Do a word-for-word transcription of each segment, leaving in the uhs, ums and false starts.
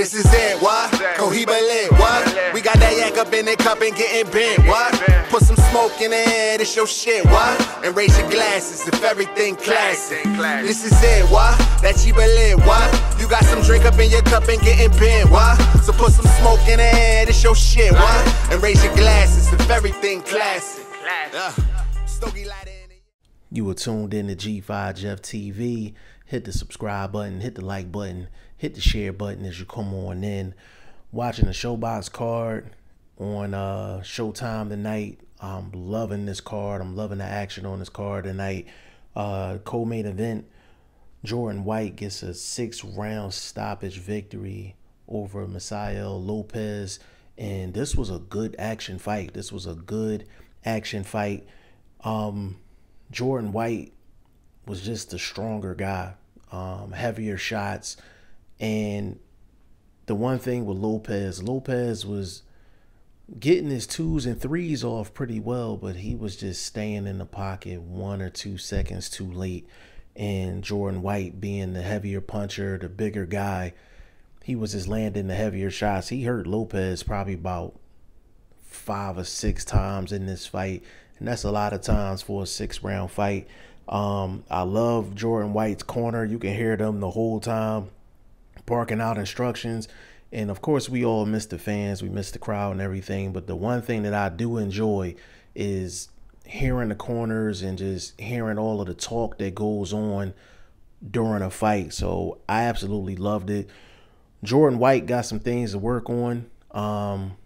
This is it, what? Cohibale, what? We got that yak up in the cup and getting bent, what? Put some smoke in the air, it's your shit, what? And raise your glasses if everything classic. This is it, what? That Chibale, what? You got some drink up in your cup and getting bent, what? So put some smoke in the air, it's your shit, what? And raise your glasses if everything classic. Uh, Stogie lighter. You were tuned in to G five Jeff T V. Hit the subscribe button, hit the like button, hit the share button as you come on in. Watching the Showbox card on uh, Showtime tonight. I'm loving this card. I'm loving the action on this card tonight. Uh, co-main event, Jordan White gets a six round stoppage victory over Misael Lopez. And this was a good action fight. This was a good action fight. Um... Jordan White was just the stronger guy, um, heavier shots. And the one thing with Lopez, Lopez was getting his twos and threes off pretty well, but he was just staying in the pocket one or two seconds too late. And Jordan White, being the heavier puncher, the bigger guy, he was just landing the heavier shots. He hurt Lopez probably about five or six times in this fight. And that's a lot of times for a six round fight. Um, I love Jordan White's corner. You can hear them the whole time barking out instructions. And, of course, we all miss the fans. We miss the crowd and everything. But the one thing that I do enjoy is hearing the corners and just hearing all of the talk that goes on during a fight. So I absolutely loved it. Jordan White got some things to work on. Um,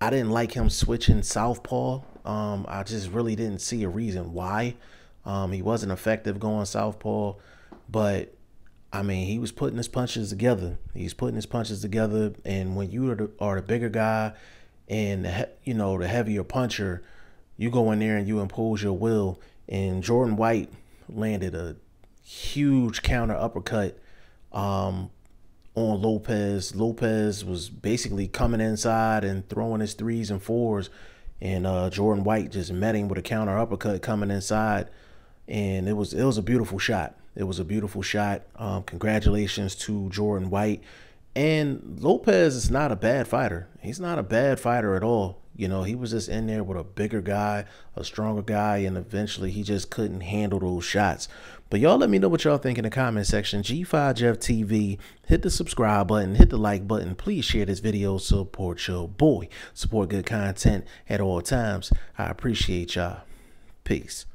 I didn't like him switching southpaw. Um, I just really didn't see a reason why. Um, he wasn't effective going southpaw, but I mean, he was putting his punches together. He's putting his punches together, and when you are the, are the bigger guy and the, you know, the heavier puncher, you go in there and you impose your will. And Jordan White landed a huge counter uppercut um, on Lopez. Lopez was basically coming inside and throwing his threes and fours. And uh, Jordan White just met him with a counter uppercut coming inside, and it was it was a beautiful shot. It was a beautiful shot. Um, congratulations to Jordan White. And Lopez is not a bad fighter. He's not a bad fighter at all. You know, he was just in there with a bigger guy, a stronger guy, and eventually he just couldn't handle those shots. But y'all let me know what y'all think in the comment section. G five Jeff T V, hit the subscribe button, hit the like button. Please share this video, support your boy. Support good content at all times. I appreciate y'all. Peace.